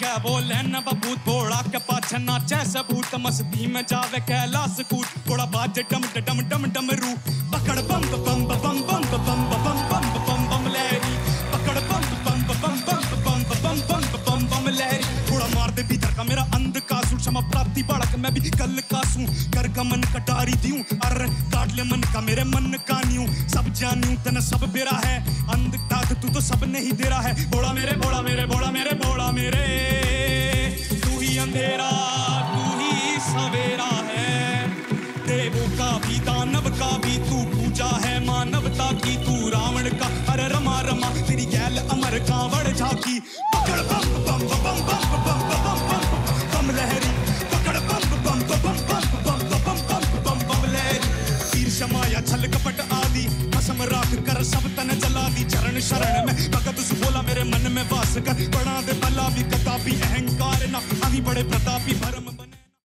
क्या बोले न बबूत भोड़ा के पाछ नाचे सबूत मस्ती में जावे कैलाश कूट थोड़ा बाजे डम डम डम डम रू पकड़ बम बम बम बम बम बम बम बम बम बम लहरी पकड़ बम बम बम बम बम बम बम बम बम लहरी थोड़ा मार दे भीतर का मेरा अंध का सूट क्षमा प्राप्ति बाड़क मैं भी कल का सूं कर का मन कटारी दियूं अर काट ले मन का मेरे मन का न्यू सब जानियूं तना सब बेरा है अंध ताक तू तो सब नहीं दे रहा है भोड़ा मेरे भोड़ा मेरे भोड़ा मेरे भोड़ा मेरे तू ही अंधेरा तू ही सवेरा है देवों का भी दानव का भी तू पूजा है मानवता की तू रावण का हर रमा रमा तेरी गैल अमर कांवड़ झाकी पकड़ बम बम बम बम बम बम बम बम लहरी पकड़ बम बम बम बम बम बम बम बम लहरी तीर समाया छल कपट आदि कसम राख कर सब तन जला दी चरण शरण में भगत सु बोला मेरे मन में वास कर बना दे भला भी कदापि अहंकार ना अभी बड़े प्रतापी भरम